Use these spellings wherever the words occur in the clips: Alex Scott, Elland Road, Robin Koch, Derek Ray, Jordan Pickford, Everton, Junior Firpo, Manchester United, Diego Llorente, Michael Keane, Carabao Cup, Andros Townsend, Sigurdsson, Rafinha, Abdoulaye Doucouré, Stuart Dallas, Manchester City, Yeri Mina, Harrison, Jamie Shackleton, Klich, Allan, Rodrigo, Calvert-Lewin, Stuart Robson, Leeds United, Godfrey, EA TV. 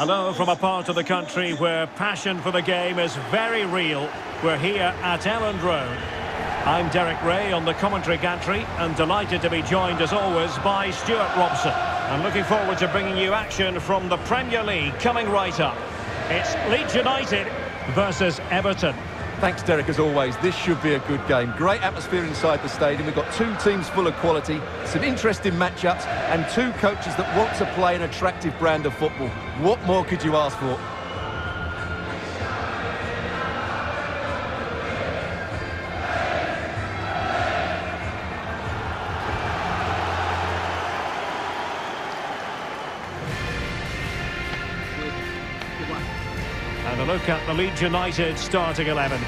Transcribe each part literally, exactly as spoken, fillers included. Hello from a part of the country where passion for the game is very real. We're here at Elland Road. I'm Derek Ray on the commentary gantry and delighted to be joined as always by Stuart Robson. I'm looking forward to bringing you action from the Premier League coming right up. It's Leeds United versus Everton. Thanks, Derek, as always. This should be a good game. Great atmosphere inside the stadium. We've got two teams full of quality, some interesting matchups, and two coaches that want to play an attractive brand of football. What more could you ask for? And a look at the Leeds United starting eleven.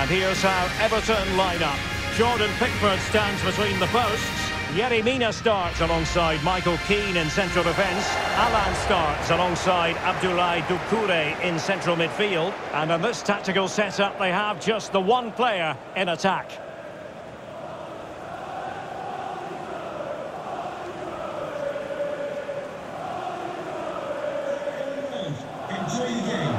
And here's how Everton line up. Jordan Pickford stands between the posts. Yeri Mina starts alongside Michael Keane in central defence. Allan starts alongside Abdoulaye Doucouré in central midfield. And in this tactical setup, they have just the one player in attack. Enjoy the game.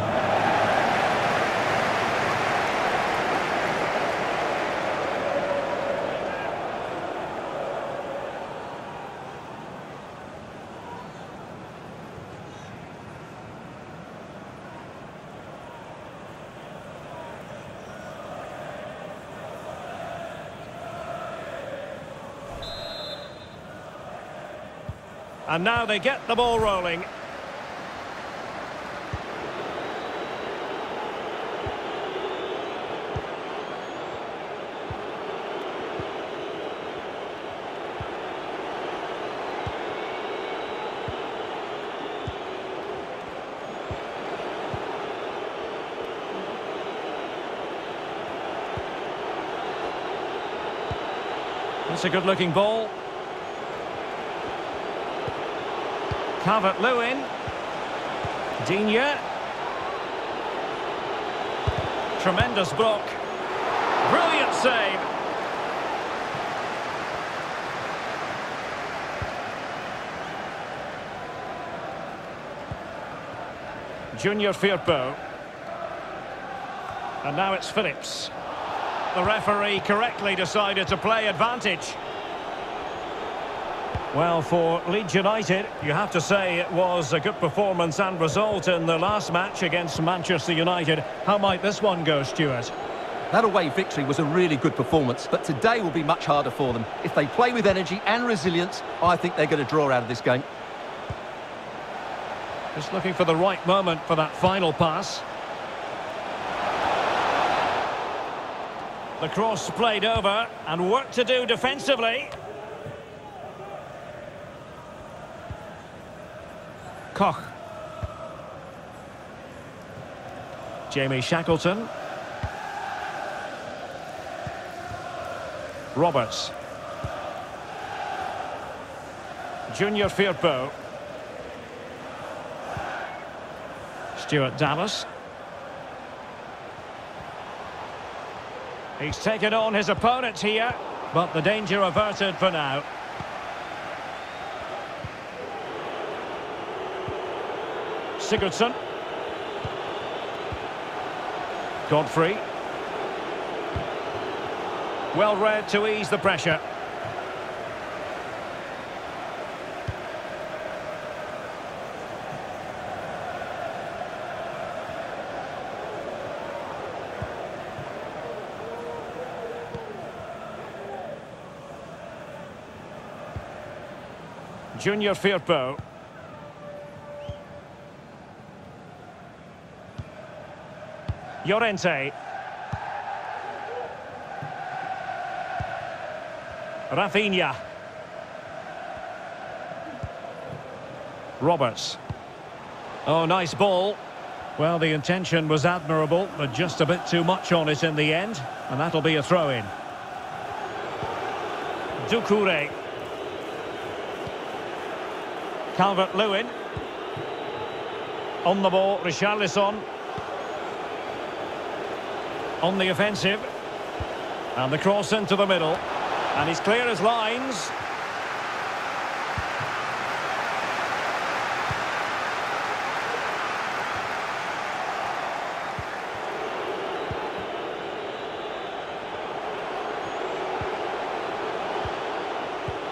And now they get the ball rolling. That's a good-looking ball. Calvert-Lewin, Digne, tremendous block, brilliant save. Junior Firpo, and now it's Phillips. The referee correctly decided to play advantage. Well, for Leeds United, you have to say it was a good performance and result in the last match against Manchester United. How might this one go, Stuart? That away victory was a really good performance, but today will be much harder for them. If they play with energy and resilience, I think they're going to draw out of this game. Just looking for the right moment for that final pass. The cross played over, and work to do defensively. Koch. Jamie Shackleton. Roberts. Junior Firpo. Stuart Dallas. He's taken on his opponents here, but the danger averted for now. Sigurdsson. Godfrey. Well read to ease the pressure. Junior Firpo. Llorente. Rafinha. Roberts. Oh, nice ball. Well, the intention was admirable, but just a bit too much on it in the end, and that'll be a throw-in. Doucouré. Calvert-Lewin. On the ball, Richarlison. On the offensive. And the cross into the middle. And he's clear as lines.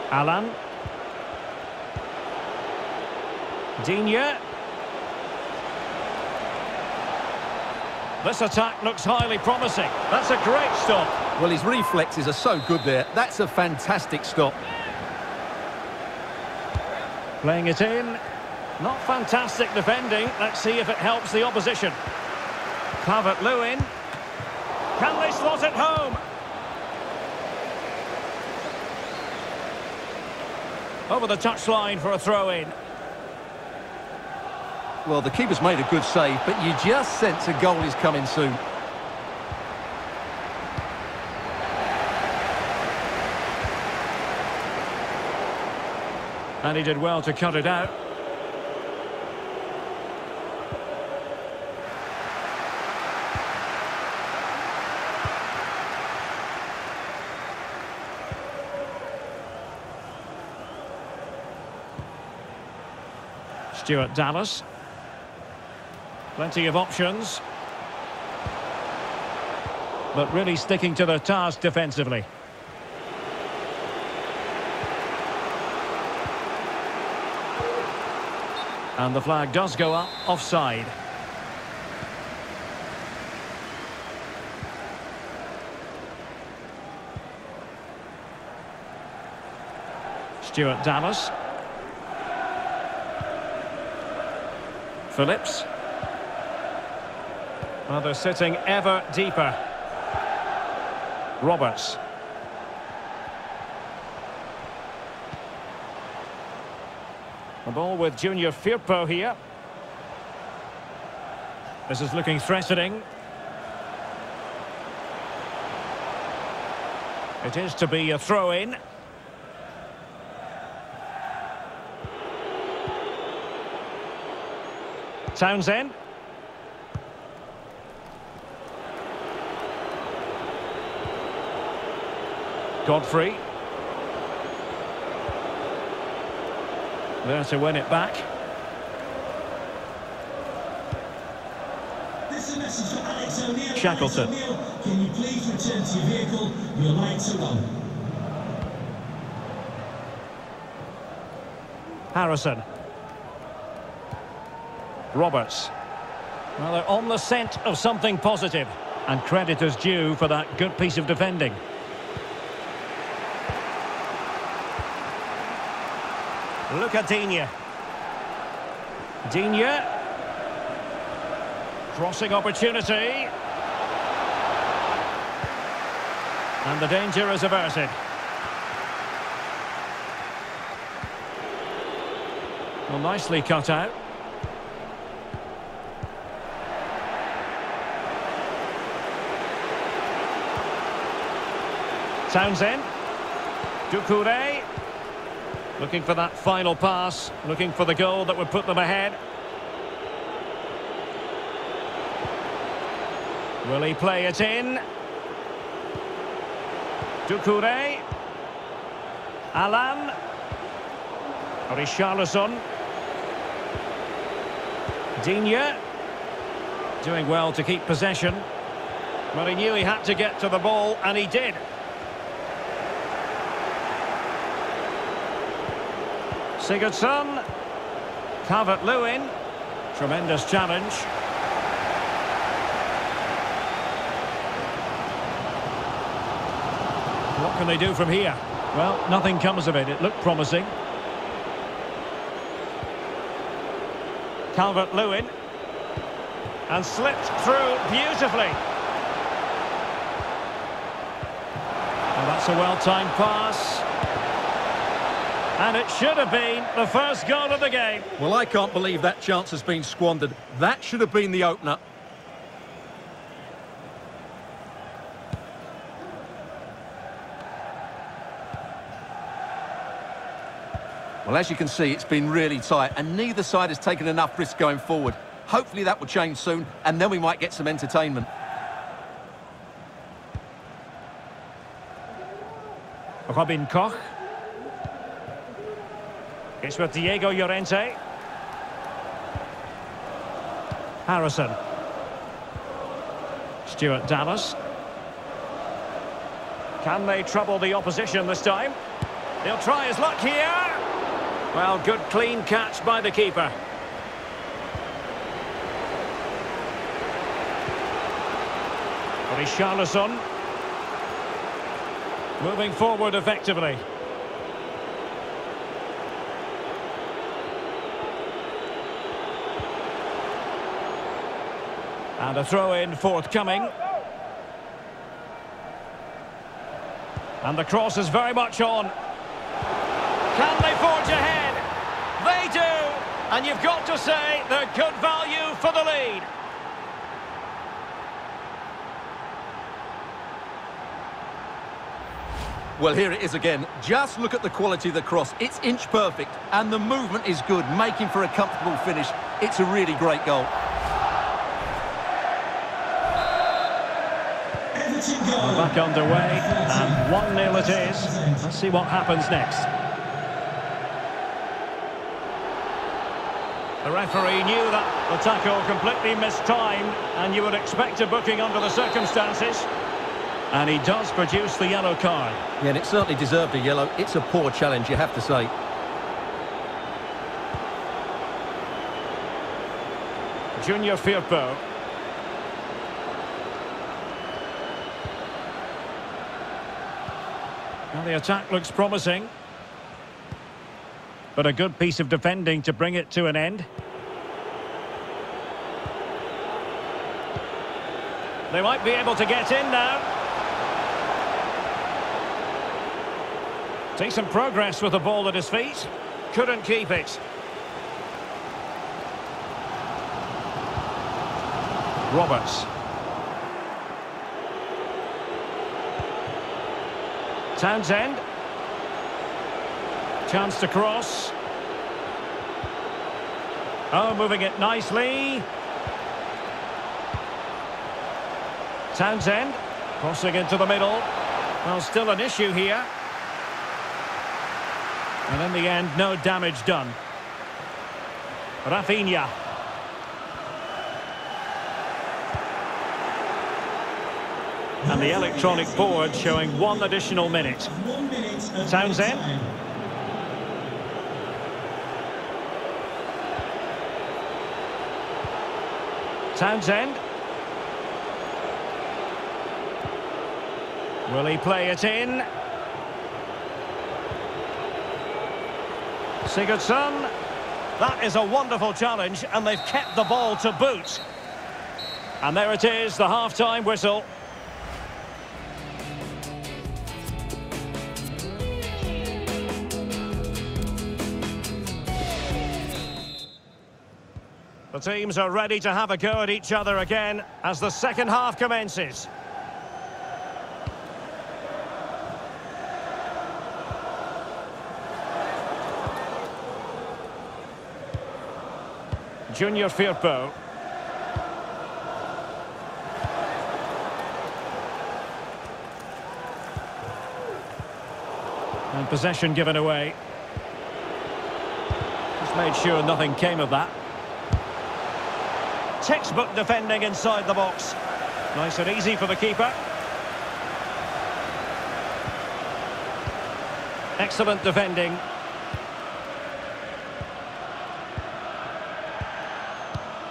Allan. Digne. This attack looks highly promising. That's a great stop. Well, his reflexes are so good there. That's a fantastic stop. Playing it in. Not fantastic defending. Let's see if it helps the opposition. Calvert-Lewin. Can they slot it home? Over the touchline for a throw-in. Well, the keeper's made a good save, but you just sense a goal is coming soon. And he did well to cut it out. Stuart Dallas. Plenty of options. But really sticking to their task defensively. And the flag does go up, offside. Stuart Dallas. Phillips. Well, they're sitting ever deeper. Roberts. The ball with Junior Firpo here. This is looking threatening. It is to be a throw-in. Townsend. Godfrey. There to win it back. This is a message for Alex O'Neill. Shackleton. Alex O'Neill, can you please return to your vehicle? Your lights are on. Harrison. Roberts. Well, they're on the scent of something positive, and credit is due for that good piece of defending. Look at Digne. Digne. Crossing opportunity. And the danger is averted. Well, nicely cut out. Townsend. Doucouré. Looking for that final pass, looking for the goal that would put them ahead. Will he play it in? Doucouré. Allan. Richarlison. Digne. Doing well to keep possession. Well, he knew he had to get to the ball, and he did. Sigurdsson. Calvert-Lewin. Tremendous challenge. What can they do from here? Well, nothing comes of it. It looked promising. Calvert-Lewin. And slipped through beautifully. Well, that's a well-timed pass. And it should have been the first goal of the game. Well, I can't believe that chance has been squandered. That should have been the opener. Well, as you can see, it's been really tight, and neither side has taken enough risk going forward. Hopefully that will change soon, and then we might get some entertainment. Robin Koch. It's with Diego Llorente. Harrison. Stuart Dallas. Can they trouble the opposition this time? He'll try his luck here. Well, good clean catch by the keeper. Richarlison. Moving forward effectively. And a throw-in forthcoming. And the cross is very much on. Can they forge ahead? They do! And you've got to say, they're good value for the lead. Well, here it is again. Just look at the quality of the cross. It's inch perfect, and the movement is good, making for a comfortable finish. It's a really great goal. We're back underway, and one nil it is. Let's see what happens next. The referee knew that the tackle completely mistimed, and you would expect a booking under the circumstances. And he does produce the yellow card. Yeah, and it certainly deserved a yellow. It's a poor challenge, you have to say. Junior Firpo. Now the attack looks promising. But a good piece of defending to bring it to an end. They might be able to get in now. Decent progress with the ball at his feet. Couldn't keep it. Roberts. Townsend. Chance to cross. Oh, moving it nicely. Townsend. Crossing into the middle. Well, still an issue here. And in the end, no damage done. Rafinha. And the electronic board showing one additional minute. Townsend. Townsend. Will he play it in? Sigurdsson, that is a wonderful challenge, and they've kept the ball to boot. And there it is, the half-time whistle. The teams are ready to have a go at each other again as the second half commences. Junior Firpo. And possession given away. Just made sure nothing came of that. Textbook defending inside the box. Nice and easy for the keeper. Excellent defending.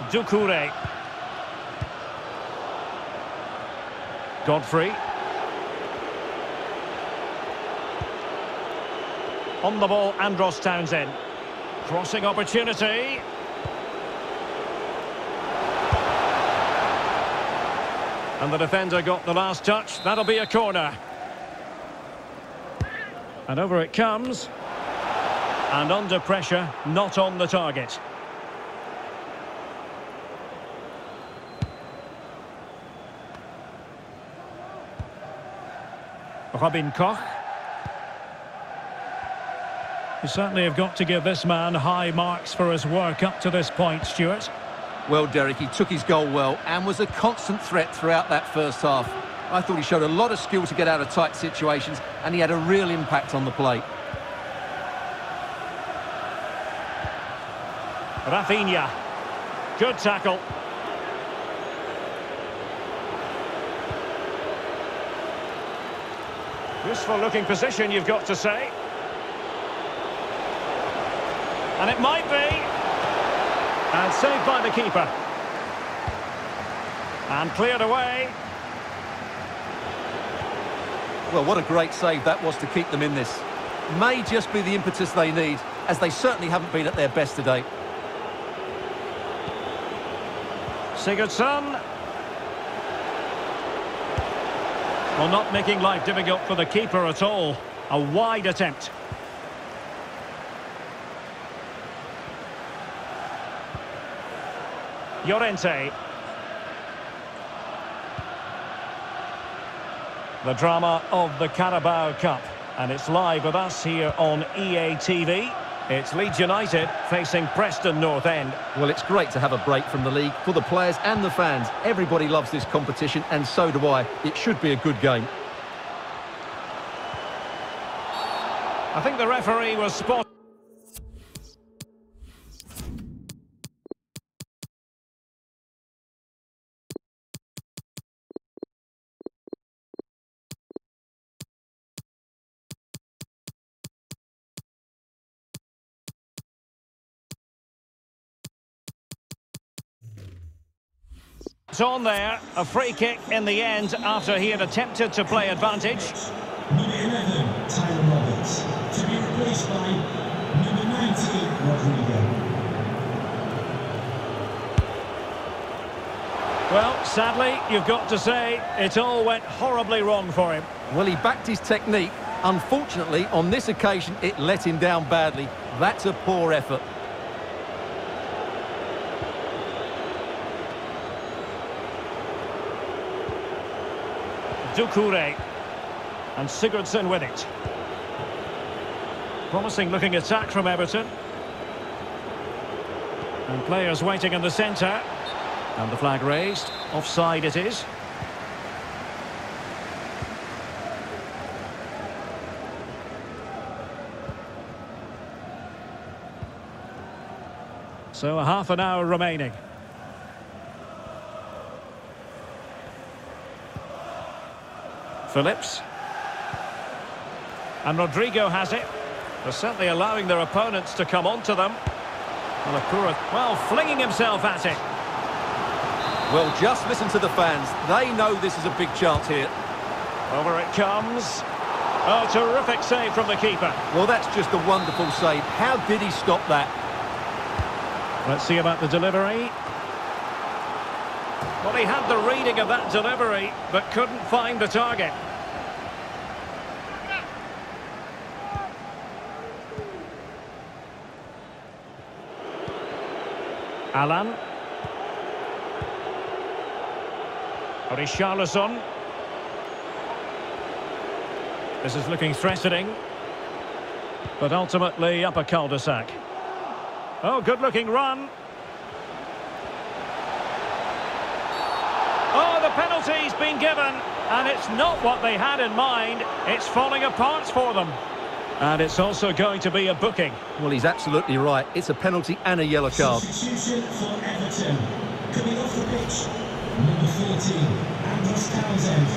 Doucouré. Godfrey. On the ball, Andros Townsend. Crossing opportunity. And the defender got the last touch. That'll be a corner. And over it comes. And under pressure, not on the target. Robin Koch. You certainly have got to give this man high marks for his work up to this point, Stuart. Well, Derek, he took his goal well and was a constant threat throughout that first half. I thought he showed a lot of skill to get out of tight situations, and he had a real impact on the play. Rafinha. Good tackle. Useful looking position, you've got to say. And it might be. And saved by the keeper. And cleared away. Well, what a great save that was to keep them in this. May just be the impetus they need, as they certainly haven't been at their best today. Sigurdsson. Well, not making life difficult for the keeper at all. A wide attempt. Llorente. The drama of the Carabao Cup, and it's live with us here on E A T V. It's Leeds United facing Preston North End. Well, it's great to have a break from the league for the players and the fans. Everybody loves this competition, and so do I. It should be a good game. I think the referee was spot on. On there, a free kick in the end after he had attempted to play advantage. Number eleven, Tyler Roberts, to be replaced by number nineteen, Rodrigo. Well, sadly, you've got to say, it all went horribly wrong for him. Well, he backed his technique. Unfortunately, on this occasion, it let him down badly. That's a poor effort. Doucouré, and Sigurdsson with it. Promising looking attack from Everton. And players waiting in the centre. And the flag raised. Offside it is. So a half an hour remaining. Phillips. And Rodrigo has it. They're certainly allowing their opponents to come onto them. Well, Akura, well, flinging himself at it. Well, just listen to the fans. They know this is a big chance here. Over it comes. Oh, terrific save from the keeper. Well, that's just a wonderful save. How did he stop that? Let's see about the delivery. Well, he had the reading of that delivery, but couldn't find the target. Allan. Richarlison. This is looking threatening, but ultimately up a cul-de-sac. Oh, good-looking run. Penalty's been given, and it's not what they had in mind. It's falling apart for them, and it's also going to be a booking. Well, he's absolutely right. It's a penalty and a yellow card. Substitution for Everton. Coming off the pitch, number fourteen, Andros Townsend.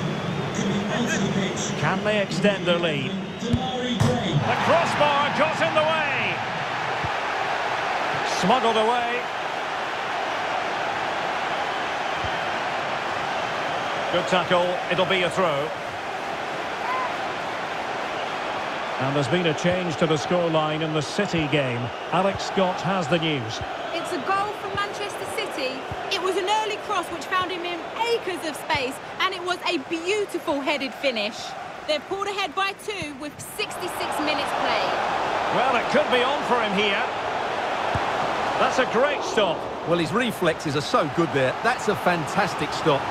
Coming onto the pitch. Can they extend their lead? The crossbar got in the way. Smuggled away. Good tackle, it'll be a throw. And there's been a change to the scoreline in the City game. Alex Scott has the news. It's a goal from Manchester City. It was an early cross which found him in acres of space, and it was a beautiful headed finish. They're pulled ahead by two with sixty-six minutes played. Well, it could be on for him here. That's a great stop. Well, his reflexes are so good there. That's a fantastic stop.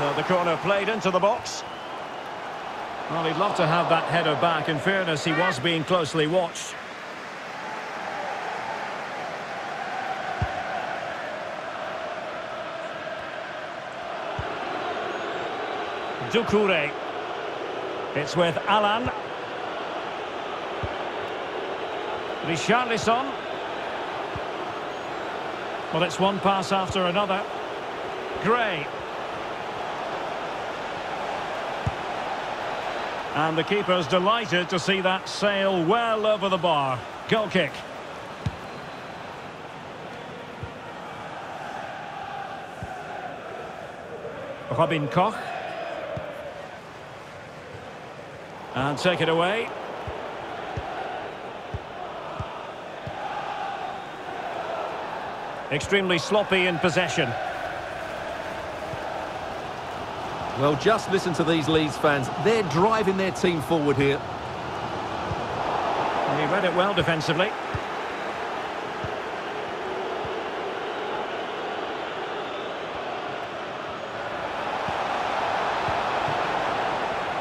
So the corner played into the box. Well, he'd love to have that header back. In fairness, he was being closely watched. Doucouré. It's with Allan. Richarlison. Well, it's one pass after another. Gray. And the keeper's delighted to see that sail well over the bar. Goal kick. Robin Koch. And take it away. Extremely sloppy in possession. Well, just listen to these Leeds fans. They're driving their team forward here. He read it well defensively.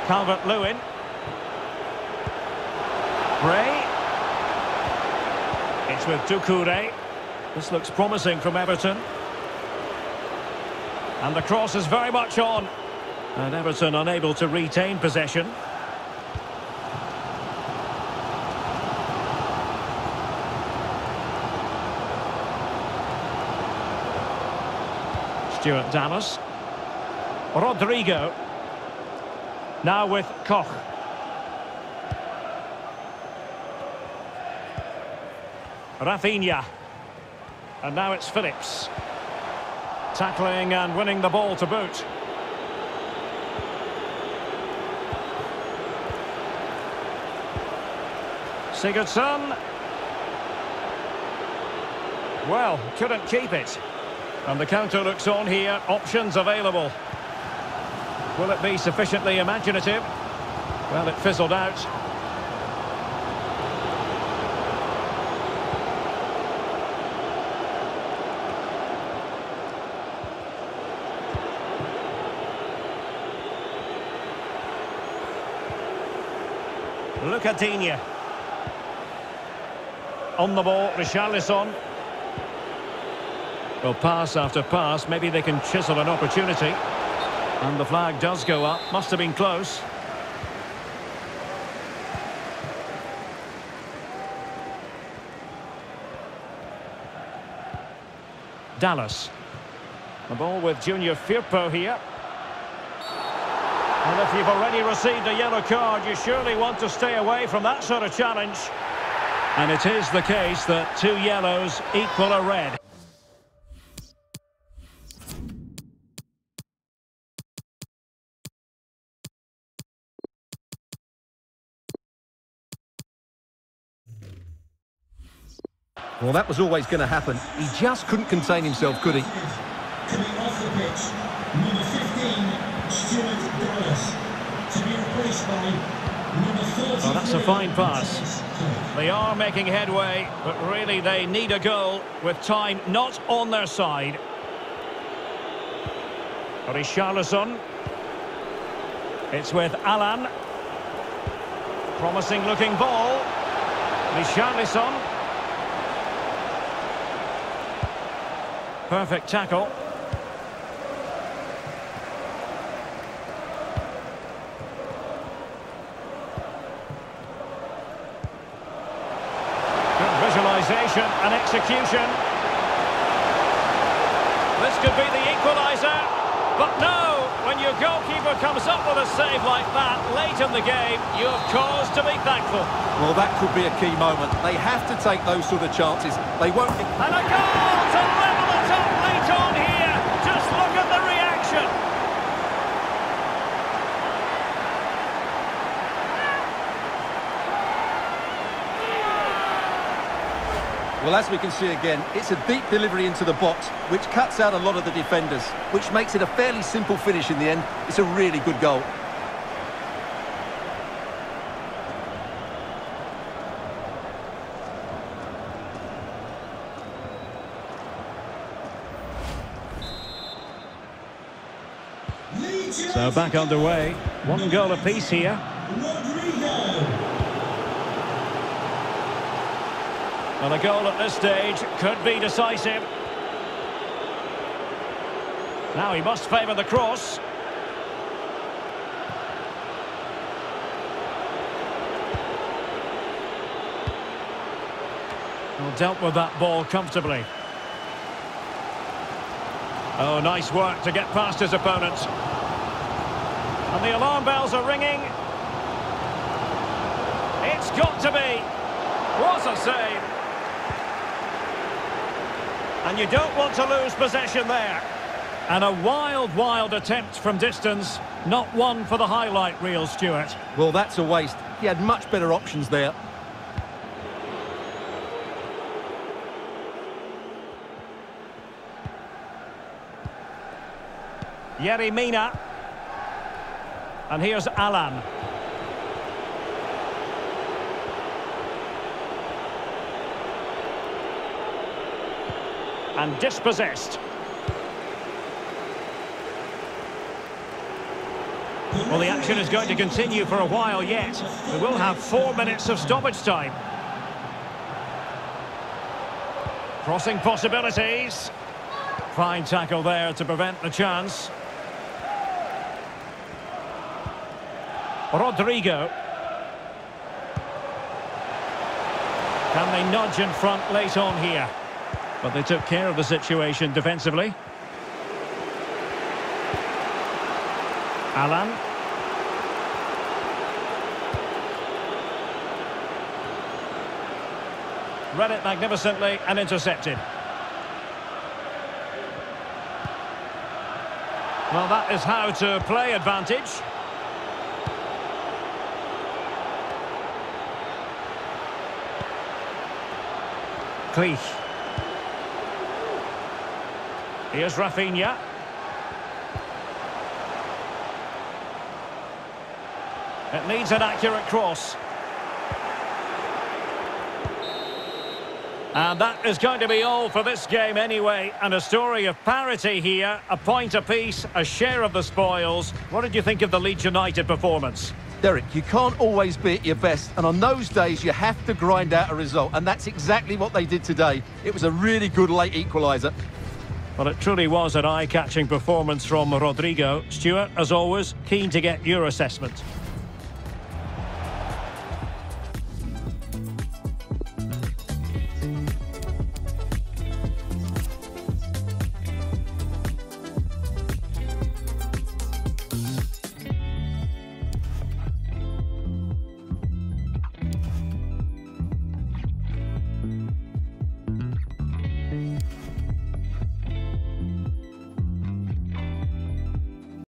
Calvert-Lewin. Ray. It's with Doucouré. This looks promising from Everton. And the cross is very much on. And Everton unable to retain possession. Stuart Dallas. Rodrigo. Now with Koch. Rafinha. And now it's Phillips. Tackling and winning the ball to boot. Sigurdsson. Well, couldn't keep it. And the counter looks on here. Options available. Will it be sufficiently imaginative? Well, it fizzled out. Look at Digne. On the ball, Richarlison. Well, pass after pass, maybe they can chisel an opportunity. And the flag does go up, must have been close. Dallas. The ball with Junior Firpo here. And if you've already received a yellow card, you surely want to stay away from that sort of challenge. And it is the case that two yellows equal a red. Well, that was always going to happen. He just couldn't contain himself, could he? Coming off the pitch, number fifteen, Stuart Dallas, to be replaced by... Oh, that's a fine pass. They are making headway, but really they need a goal with time not on their side. Richarlison. It's with Allan. Promising looking ball. Richarlison. Perfect tackle. And execution. This could be the equaliser, but no, when your goalkeeper comes up with a save like that late in the game, you have cause to be thankful. Well, that could be a key moment. They have to take those sort of chances. They won't. And a goal to level it up late on here. Just look at the reaction. Well, as we can see again, it's a deep delivery into the box, which cuts out a lot of the defenders, which makes it a fairly simple finish in the end. It's a really good goal. Leeds. So back underway. One goal apiece here. And a goal at this stage could be decisive. Now he must favour the cross. Well, dealt with that ball comfortably. Oh, nice work to get past his opponents. And the alarm bells are ringing. It's got to be. What a save. And you don't want to lose possession there. And a wild, wild attempt from distance. Not one for the highlight reel, Stuart. Well, that's a waste. He had much better options there. Yeri Mina. And here's Allan. And dispossessed. Well, the action is going to continue for a while yet. We will have four minutes of stoppage time. Crossing possibilities. Fine tackle there to prevent the chance. Rodrigo. Can they nudge in front late on here? But they took care of the situation defensively. Allan. Read it magnificently and intercepted. Well, that is how to play advantage. Klich. Here's Rafinha. It needs an accurate cross. And that is going to be all for this game anyway. And a story of parity here. A point apiece, a share of the spoils. What did you think of the Leeds United performance? Derek, you can't always be at your best. And on those days, you have to grind out a result. And that's exactly what they did today. It was a really good late equaliser. Well, it truly was an eye-catching performance from Rodrigo. Stuart, as always, keen to get your assessment.